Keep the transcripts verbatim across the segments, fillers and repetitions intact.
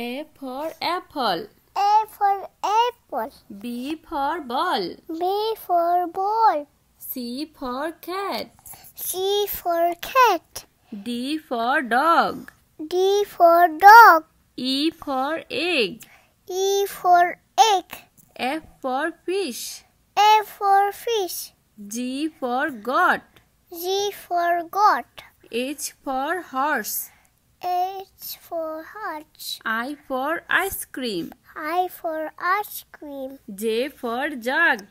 A for apple. A for apple. B for ball. B for ball. C for cat. C for cat. D for dog. D for dog. E for egg. E for egg. F for fish. F for fish. G for goat. G for goat. H for horse. H for horse. I for ice cream. I for ice cream. J for jug.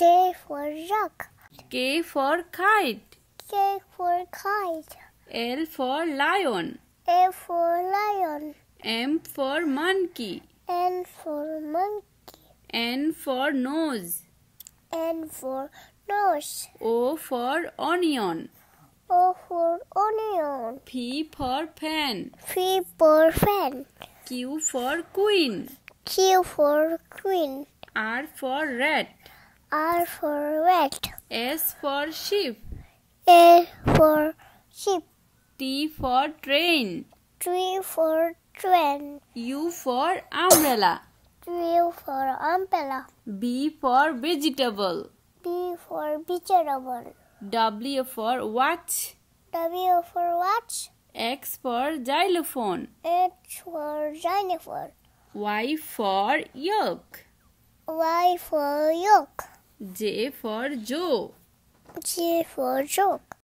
J for jug. K for kite. K for kite. L for lion. L for lion. M for monkey. N for monkey. N for nose. N for nose. O for onion. O for onion. P for pen. P for pen. Q for queen. Q for queen. R for rat. R for rat. S for sheep. S for sheep. T for train. T for train. U for umbrella. U for umbrella. B for vegetable. B for vegetable. W for watch. W for watch. X for xylophone. X for xylophone. Y for yolk. Y for yolk. J for joke. J for joke.